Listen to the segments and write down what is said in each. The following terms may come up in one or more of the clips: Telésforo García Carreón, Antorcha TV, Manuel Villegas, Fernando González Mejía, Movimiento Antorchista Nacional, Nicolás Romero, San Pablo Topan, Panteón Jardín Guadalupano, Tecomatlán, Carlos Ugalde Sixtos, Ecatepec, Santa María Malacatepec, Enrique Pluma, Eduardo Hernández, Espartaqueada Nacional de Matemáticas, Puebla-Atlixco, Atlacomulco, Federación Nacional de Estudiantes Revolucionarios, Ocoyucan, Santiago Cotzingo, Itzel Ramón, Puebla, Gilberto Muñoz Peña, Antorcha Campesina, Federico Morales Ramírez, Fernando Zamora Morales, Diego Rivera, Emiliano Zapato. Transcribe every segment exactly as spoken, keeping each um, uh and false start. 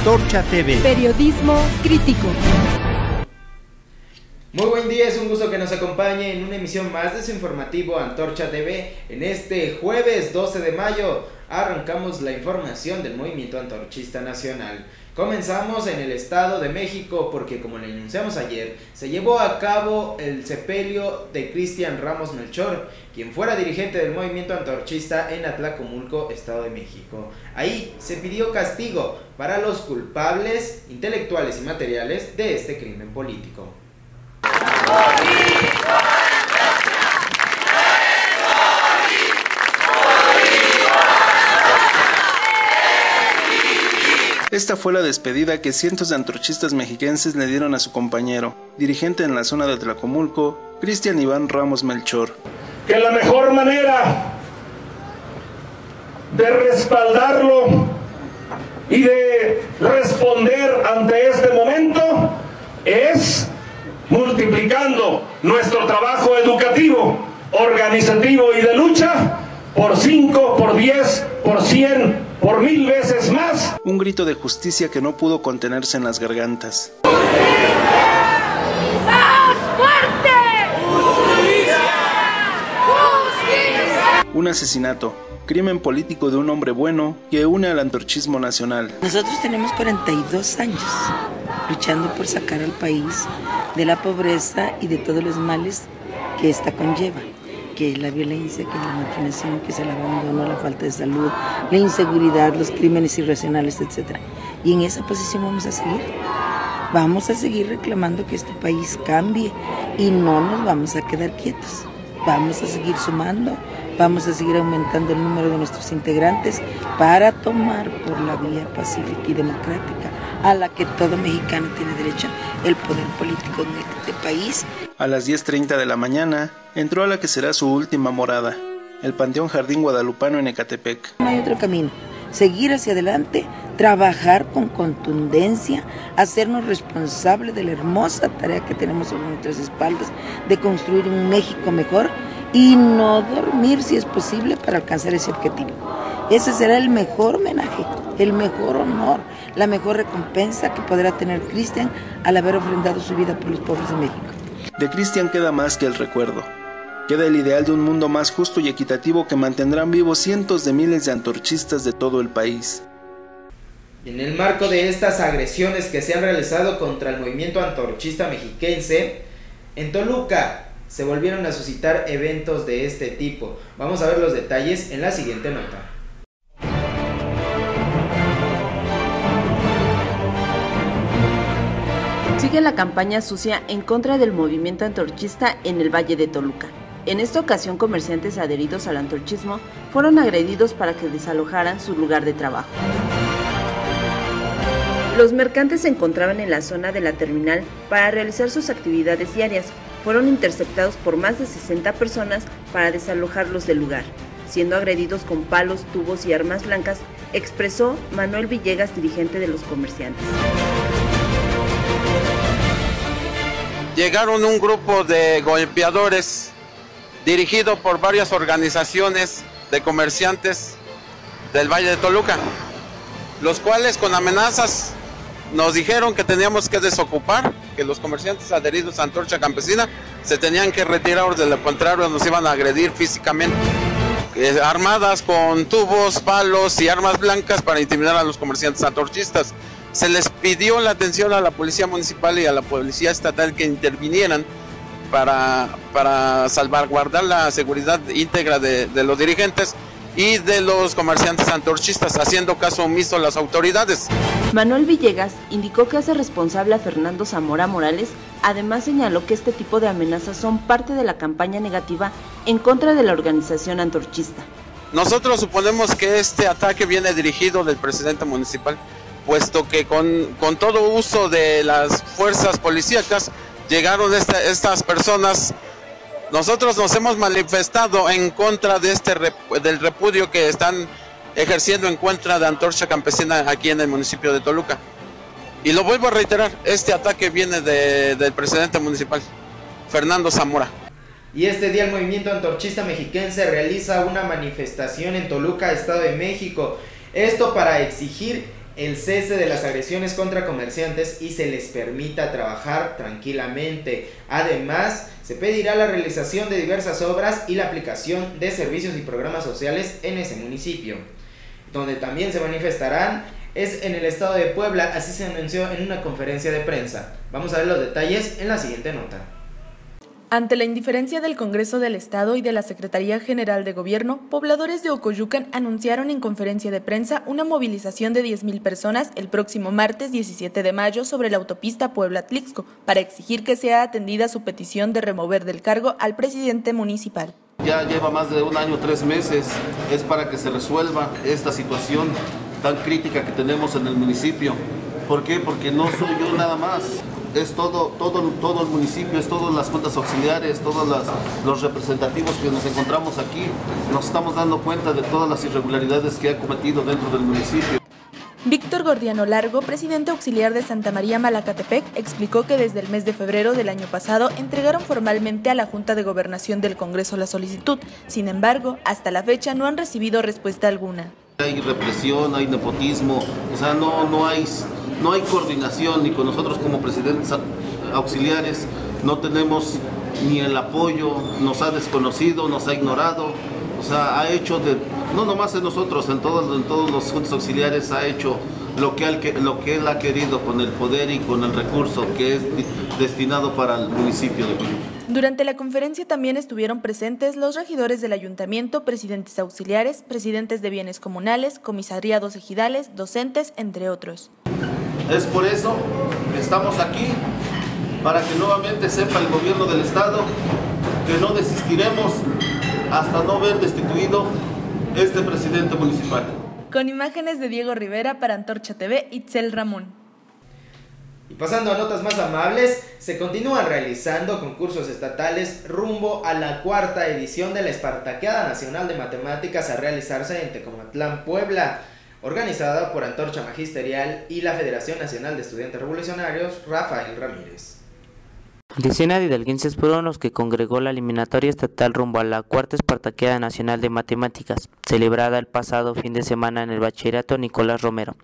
Antorcha T V. Periodismo crítico. Muy buen día, es un gusto que nos acompañe en una emisión más de su informativo Antorcha T V. En este jueves doce de mayo arrancamos la información del Movimiento Antorchista Nacional. Comenzamos en el Estado de México porque, como le anunciamos ayer, se llevó a cabo el sepelio de Cristian Ramos Melchor, quien fuera dirigente del Movimiento Antorchista en Atlacomulco, Estado de México. Ahí se pidió castigo para los culpables intelectuales y materiales de este crimen político. Esta fue la despedida que cientos de antorchistas mexiquenses le dieron a su compañero, dirigente en la zona de Atlacomulco, Cristian Iván Ramos Melchor. Que la mejor manera de respaldarlo y de responder ante este momento es multiplicando nuestro trabajo educativo, organizativo y de lucha por cinco, por diez, por cien, por mil veces más. Un grito de justicia que no pudo contenerse en las gargantas. Un asesinato, crimen político de un hombre bueno que une al antorchismo nacional. Nosotros tenemos cuarenta y dos años luchando por sacar al país de la pobreza y de todos los males que esta conlleva, que es la violencia, que es la marginación, que es el abandono, la falta de salud, la inseguridad, los crímenes irracionales, etcétera. Y en esa posición vamos a seguir. Vamos a seguir reclamando que este país cambie y no nos vamos a quedar quietos. Vamos a seguir sumando, vamos a seguir aumentando el número de nuestros integrantes para tomar por la vía pacífica y democrática a la que todo mexicano tiene derecho el poder político en este país. A las diez treinta de la mañana entró a la que será su última morada, el Panteón Jardín Guadalupano en Ecatepec. No hay otro camino, seguir hacia adelante, trabajar con contundencia, hacernos responsables de la hermosa tarea que tenemos sobre nuestras espaldas de construir un México mejor y no dormir si es posible para alcanzar ese objetivo. Ese será el mejor homenaje, el mejor honor, la mejor recompensa que podrá tener Cristian al haber ofrendado su vida por los pobres de México. De Cristian queda más que el recuerdo. Queda el ideal de un mundo más justo y equitativo que mantendrán vivos cientos de miles de antorchistas de todo el país. En el marco de estas agresiones que se han realizado contra el movimiento antorchista mexiquense, en Toluca se volvieron a suscitar eventos de este tipo. Vamos a ver los detalles en la siguiente nota. Sigue la campaña sucia en contra del movimiento antorchista en el Valle de Toluca. En esta ocasión, comerciantes adheridos al antorchismo fueron agredidos para que desalojaran su lugar de trabajo. Los mercantes se encontraban en la zona de la terminal para realizar sus actividades diarias. Fueron interceptados por más de sesenta personas para desalojarlos del lugar, siendo agredidos con palos, tubos y armas blancas, expresó Manuel Villegas, dirigente de los comerciantes. Llegaron un grupo de golpeadores dirigido por varias organizaciones de comerciantes del Valle de Toluca, los cuales con amenazas nos dijeron que teníamos que desocupar, que los comerciantes adheridos a Antorcha Campesina se tenían que retirar, de lo contrario nos iban a agredir físicamente, eh, armadas con tubos, palos y armas blancas para intimidar a los comerciantes antorchistas. Se les pidió la atención a la policía municipal y a la policía estatal que intervinieran para, para salvaguardar la seguridad íntegra de, de los dirigentes y de los comerciantes antorchistas, haciendo caso omiso a las autoridades. Manuel Villegas indicó que hace responsable a Fernando Zamora Morales. Además señaló que este tipo de amenazas son parte de la campaña negativa en contra de la organización antorchista. Nosotros suponemos que este ataque viene dirigido del presidente municipal, puesto que con, con todo uso de las fuerzas policíacas llegaron esta, estas personas. Nosotros nos hemos manifestado en contra de este rep del repudio que están ejerciendo en contra de Antorcha Campesina aquí en el municipio de Toluca. Y lo vuelvo a reiterar, este ataque viene de, del presidente municipal, Fernando Zamora. Y este día el movimiento antorchista mexiquense realiza una manifestación en Toluca, Estado de México. Esto para exigir el cese de las agresiones contra comerciantes y se les permita trabajar tranquilamente. Además, se pedirá la realización de diversas obras y la aplicación de servicios y programas sociales en ese municipio. Donde también se manifestarán es en el estado de Puebla, así se anunció en una conferencia de prensa. Vamos a ver los detalles en la siguiente nota. Ante la indiferencia del Congreso del Estado y de la Secretaría General de Gobierno, pobladores de Ocoyucan anunciaron en conferencia de prensa una movilización de diez mil personas el próximo martes diecisiete de mayo sobre la autopista Puebla-Atlixco para exigir que sea atendida su petición de remover del cargo al presidente municipal. Ya lleva más de un año, tres meses, es para que se resuelva esta situación tan crítica que tenemos en el municipio. ¿Por qué? Porque no soy yo nada más. Es todo, todo, todo el municipio, es todas las juntas auxiliares, todos las, los representativos que nos encontramos aquí. Nos estamos dando cuenta de todas las irregularidades que ha cometido dentro del municipio. Víctor Gordiano Largo, presidente auxiliar de Santa María Malacatepec, explicó que desde el mes de febrero del año pasado entregaron formalmente a la Junta de Gobernación del Congreso la solicitud. Sin embargo, hasta la fecha no han recibido respuesta alguna. Hay represión, hay nepotismo, o sea, no, no hay... No hay coordinación, ni con nosotros como presidentes auxiliares, no tenemos ni el apoyo, nos ha desconocido, nos ha ignorado, o sea, ha hecho, de, no nomás en nosotros, en todos, en todos los juntos auxiliares ha hecho lo que, lo que él ha querido con el poder y con el recurso que es destinado para el municipio de Puebla. Durante la conferencia también estuvieron presentes los regidores del ayuntamiento, presidentes auxiliares, presidentes de bienes comunales, comisariados ejidales, docentes, entre otros. Es por eso que estamos aquí, para que nuevamente sepa el gobierno del Estado que no desistiremos hasta no ver destituido este presidente municipal. Con imágenes de Diego Rivera para Antorcha T V, Itzel Ramón. Y pasando a notas más amables, se continúan realizando concursos estatales rumbo a la cuarta edición de la Espartaqueada Nacional de Matemáticas a realizarse en Tecomatlán, Puebla, organizada por Antorcha Magisterial y la Federación Nacional de Estudiantes Revolucionarios, Rafael Ramírez. Decenas de hidalguenses fueron los que congregó la eliminatoria estatal rumbo a la cuarta Espartaqueada Nacional de Matemáticas, celebrada el pasado fin de semana en el Bachillerato Nicolás Romero.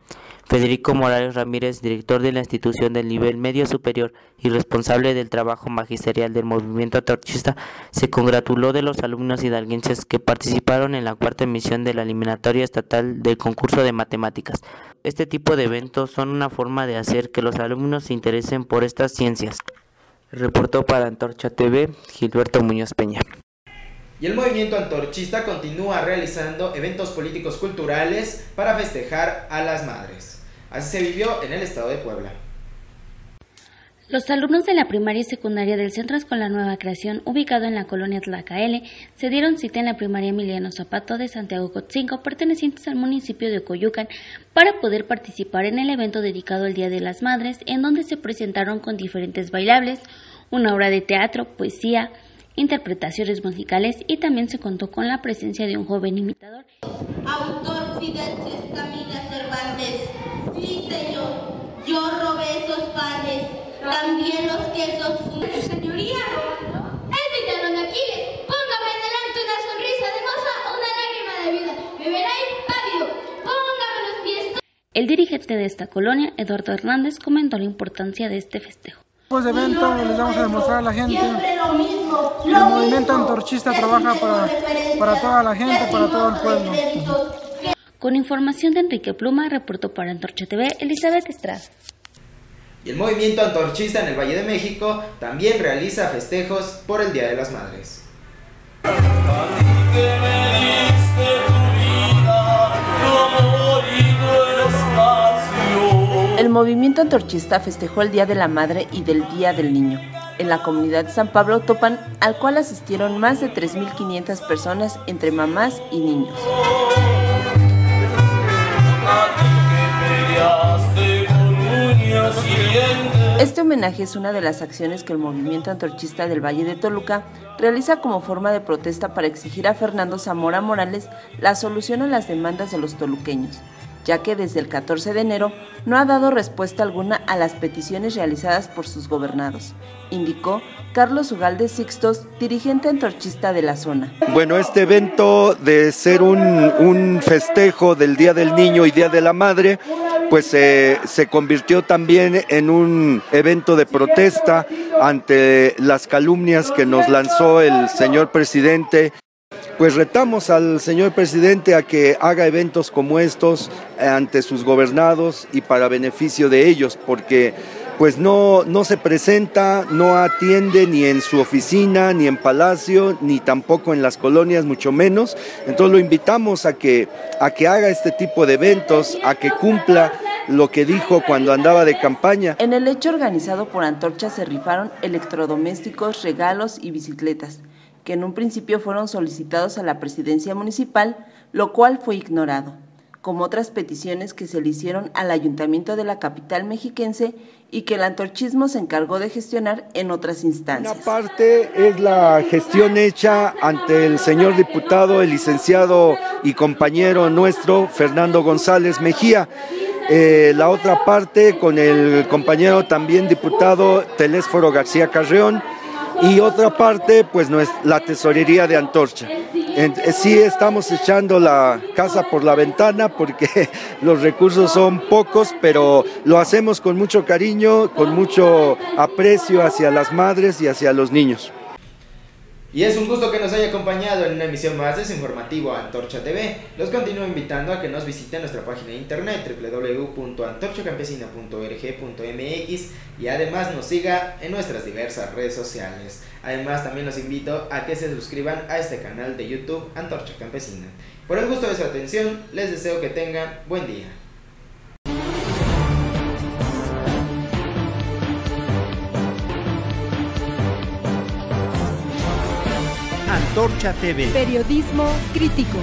Federico Morales Ramírez, director de la institución del nivel medio superior y responsable del trabajo magisterial del Movimiento Antorchista, se congratuló de los alumnos hidalguenses que participaron en la cuarta emisión de la eliminatoria estatal del concurso de matemáticas. Este tipo de eventos son una forma de hacer que los alumnos se interesen por estas ciencias. Reportó para Antorcha T V, Gilberto Muñoz Peña. Y el movimiento antorchista continúa realizando eventos políticos culturales para festejar a las madres. Así se vivió en el estado de Puebla. Los alumnos de la primaria y secundaria del Centro Escolar Nueva Creación, ubicado en la colonia Tlacaele, se dieron cita en la primaria Emiliano Zapato de Santiago Cotzingo, pertenecientes al municipio de Ocoyucan, para poder participar en el evento dedicado al Día de las Madres, en donde se presentaron con diferentes bailables, una obra de teatro, poesía, interpretaciones musicales y también se contó con la presencia de un joven imitador. Autor Fidel Chescamilla Cervantes. Sí, señor, yo robé esos panes. También los quesos. Su señoría, el Vitalón Aquiles, póngame delante una sonrisa de moza, una lágrima de vida. Me verá impávido, póngame los pies. El dirigente de esta colonia, Eduardo Hernández, comentó la importancia de este festejo. Después de evento les vamos a demostrar a la gente que el movimiento antorchista trabaja para, para toda la gente, para todo el pueblo. Con información de Enrique Pluma, reportó para Antorcha T V, Elizabeth Estras. Y el movimiento antorchista en el Valle de México también realiza festejos por el Día de las Madres. El movimiento antorchista festejó el Día de la Madre y del Día del Niño en la comunidad de San Pablo Topan, al cual asistieron más de tres mil quinientas personas entre mamás y niños. Este homenaje es una de las acciones que el movimiento antorchista del Valle de Toluca realiza como forma de protesta para exigir a Fernando Zamora Morales la solución a las demandas de los toluqueños, ya que desde el catorce de enero no ha dado respuesta alguna a las peticiones realizadas por sus gobernados, indicó Carlos Ugalde Sixtos, dirigente antorchista de la zona. Bueno, este evento de ser un, un festejo del Día del Niño y Día de la Madre pues eh, se convirtió también en un evento de protesta ante las calumnias que nos lanzó el señor presidente. Pues retamos al señor presidente a que haga eventos como estos ante sus gobernados y para beneficio de ellos, porque pues no, no se presenta, no atiende ni en su oficina, ni en Palacio, ni tampoco en las colonias, mucho menos. Entonces lo invitamos a que, a que haga este tipo de eventos, a que cumpla lo que dijo cuando andaba de campaña. En el hecho organizado por Antorcha se rifaron electrodomésticos, regalos y bicicletas, que en un principio fueron solicitados a la presidencia municipal, lo cual fue ignorado, como otras peticiones que se le hicieron al ayuntamiento de la capital mexiquense y que el antorchismo se encargó de gestionar en otras instancias. Una parte es la gestión hecha ante el señor diputado, el licenciado y compañero nuestro, Fernando González Mejía. Eh, la otra parte con el compañero también diputado Telésforo García Carreón. Y otra parte, pues no es la tesorería de Antorcha. Sí estamos echando la casa por la ventana porque los recursos son pocos, pero lo hacemos con mucho cariño, con mucho aprecio hacia las madres y hacia los niños. Y es un gusto que nos haya acompañado en una emisión más de su informativo Antorcha T V. Los continúo invitando a que nos visiten nuestra página de internet w w w punto antorcha campesina punto org punto m x y además nos siga en nuestras diversas redes sociales. Además también los invito a que se suscriban a este canal de YouTube Antorcha Campesina. Por el gusto de su atención, les deseo que tengan buen día. Antorcha T V. Periodismo crítico.